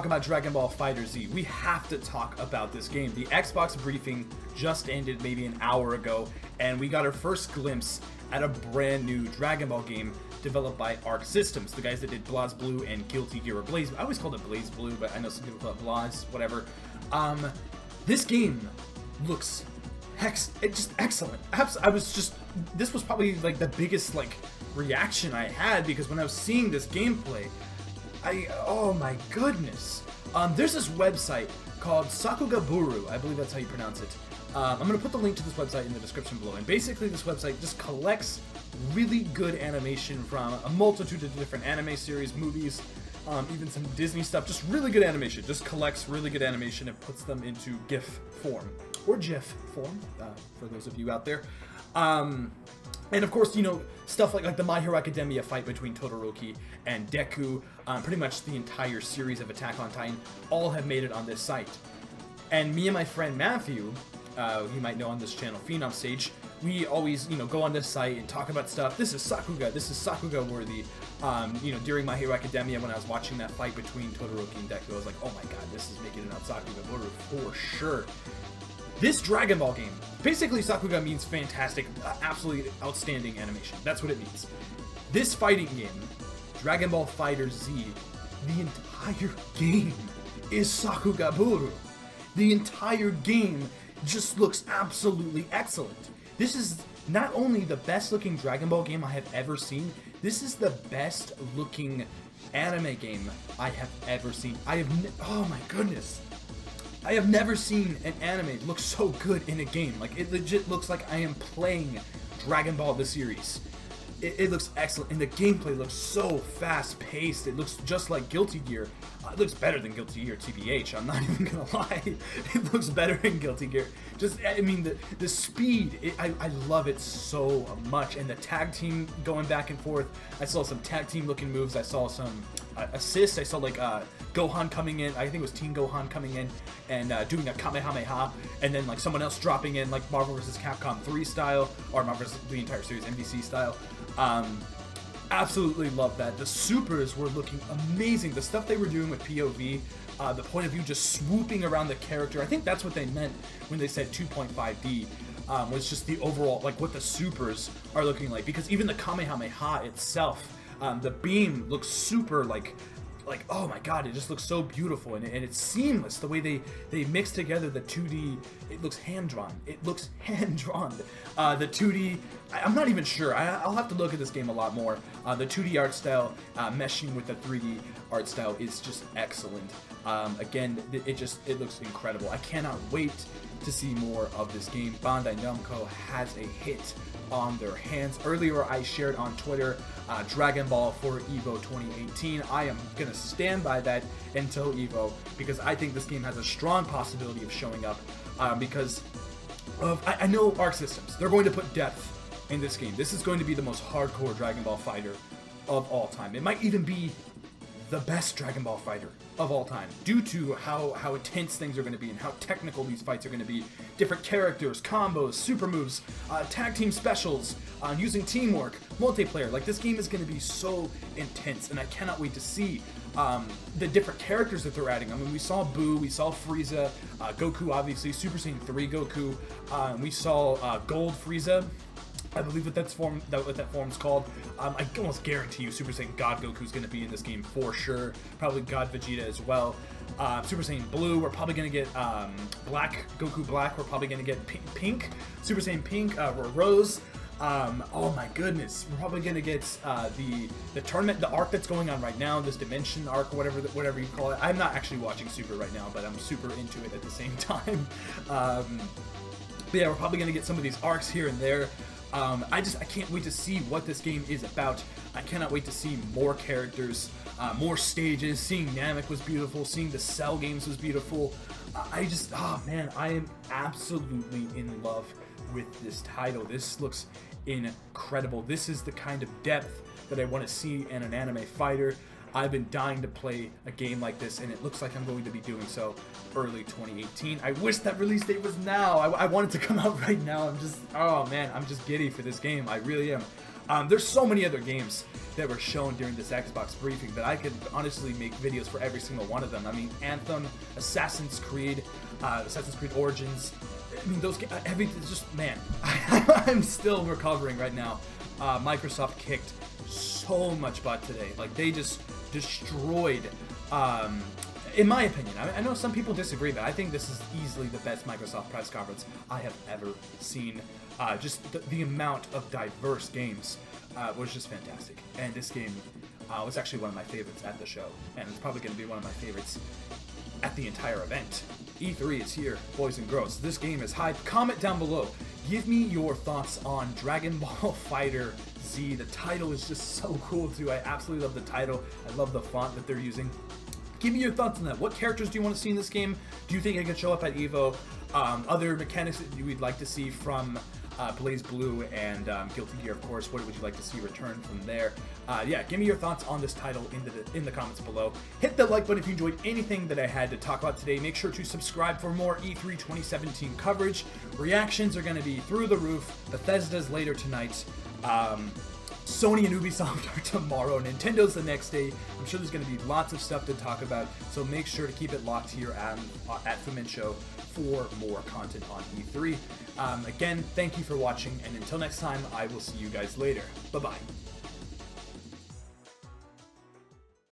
talk about Dragon Ball FighterZ, we have to talk about this game. The Xbox briefing just ended maybe an hour ago, and we got our first glimpse at a brand new Dragon Ball game developed by Arc Systems, the guys that did BlazBlue and Guilty Gear, or BlazBlue. I always called it BlazBlue, but I know some people call it Blaz, whatever. This game looks just excellent. This was probably like the biggest reaction I had, because when I was seeing this gameplay, oh my goodness. There's this website called Sakugabooru, I believe that's how you pronounce it. I'm going to put the link to this website in the description below, and basically this website just collects really good animation from a multitude of different anime series, movies, even some Disney stuff. Just really good animation, just collects really good animation and puts them into GIF form, or GIF form, for those of you out there. And of course, you know, stuff like the My Hero Academia fight between Todoroki and Deku, pretty much the entire series of Attack on Titan, all have made it on this site. And me and my friend Matthew, you might know on this channel, Phenom Sage, we always, you know, go on this site and talk about stuff. This is Sakuga worthy. You know, during My Hero Academia, when I was watching that fight between Todoroki and Deku, I was like, oh my god, this is making it on Sakugabooru for sure. This Dragon Ball game, basically Sakuga means fantastic, absolutely outstanding animation. That's what it means. This fighting game, Dragon Ball FighterZ, the entire game is Sakugabooru. The entire game just looks absolutely excellent. This is not only the best looking Dragon Ball game I have ever seen, this is the best looking anime game I have ever seen. Oh my goodness. I have never seen an anime look so good in a game. Like, it legit looks like I am playing Dragon Ball the series. It looks excellent, and the gameplay looks so fast-paced. It looks just like Guilty Gear. It looks better than Guilty Gear, TBH, I'm not even gonna lie. It looks better than Guilty Gear. Just, I mean, the speed, I love it so much. And the tag team going back and forth. I saw some tag team looking moves. I saw some assists. I saw Gohan coming in. I think it was Team Gohan coming in and doing a Kamehameha. And then someone else dropping in, like Marvel vs. Capcom 3 style, or Marvel vs. the entire series, MVC style. Absolutely love that. The supers were looking amazing. The stuff they were doing with POV, the point of view just swooping around the character. I think that's what they meant when they said 2.5D, was just the overall, what the supers are looking like. Because even the Kamehameha itself, the beam looks super, oh my god, it just looks so beautiful. And it's seamless, the way they mix together the 2D. It looks hand-drawn. The 2D, I'm not even sure. I'll have to look at this game a lot more. The 2D art style meshing with the 3D art style is just excellent. Again, it looks incredible. I cannot wait to see more of this game. Bandai Namco has a hit on their hands. Earlier I shared on Twitter Dragon Ball for EVO 2018. I am gonna stand by that until EVO, because I think this game has a strong possibility of showing up, because of, I know Arc Systems, they're going to put depth in this game. This is going to be the most hardcore Dragon Ball fighter of all time. It might even be the best Dragon Ball fighter of all time, due to how intense things are going to be and how technical these fights are going to be. Different characters, combos, super moves, tag team specials, using teamwork, multiplayer. This game is going to be so intense, and I cannot wait to see the different characters that they're adding. I mean, we saw Boo, we saw Frieza, Goku, obviously, Super Saiyan 3 Goku. We saw Gold Frieza, I believe what that form's called. I almost guarantee you Super Saiyan God Goku's going to be in this game for sure. Probably God Vegeta as well. Super Saiyan Blue, we're probably going to get Black, Goku Black. We're probably going to get Pink, Super Saiyan Pink, or Rose. Oh my goodness, we're probably going to get the tournament, the arc that's going on right now, this Dimension arc, whatever you call it. I'm not actually watching Super right now, but I'm super into it at the same time. But yeah, we're probably going to get some of these arcs here and there. I can't wait to see what this game is about. I cannot wait to see more characters, more stages. Seeing Namek was beautiful. Seeing the Cell games was beautiful. Oh man, I am absolutely in love with this title. This looks incredible. This is the kind of depth that I want to see in an anime fighter. I've been dying to play a game like this, and it looks like I'm going to be doing so early 2018. I wish that release date was now. I want it to come out right now. I'm just giddy for this game. I really am. There's so many other games that were shown during this Xbox briefing that I could honestly make videos for every single one of them. I mean, Anthem, Assassin's Creed Origins. I mean, those games, everything's just, man, I'm still recovering right now. Microsoft kicked so much butt today. Like, they just destroyed, in my opinion. I know some people disagree, but I think this is easily the best Microsoft press conference I have ever seen. Just the amount of diverse games was just fantastic. And this game was actually one of my favorites at the show. And it's probably going to be one of my favorites at the entire event. E3 is here, boys and girls. This game is hype. Comment down below. Give me your thoughts on Dragon Ball FighterZ. The title is just so cool, too. I absolutely love the title. I love the font that they're using. Give me your thoughts on that. What characters do you want to see in this game? Do you think it could show up at EVO? Other mechanics that you would like to see from BlazBlue and Guilty Gear, of course. What would you like to see return from there? Yeah, give me your thoughts on this title in the comments below. Hit the like button if you enjoyed anything that I had to talk about today. Make sure to subscribe for more E3 2017 coverage. Reactions are going to be through the roof. Bethesda's later tonight. Sony and Ubisoft are tomorrow. Nintendo's the next day. I'm sure there's going to be lots of stuff to talk about, so make sure to keep it locked here at Fuminsho for more content on E3. Again, thank you for watching, and until next time, I will see you guys later. Bye-bye.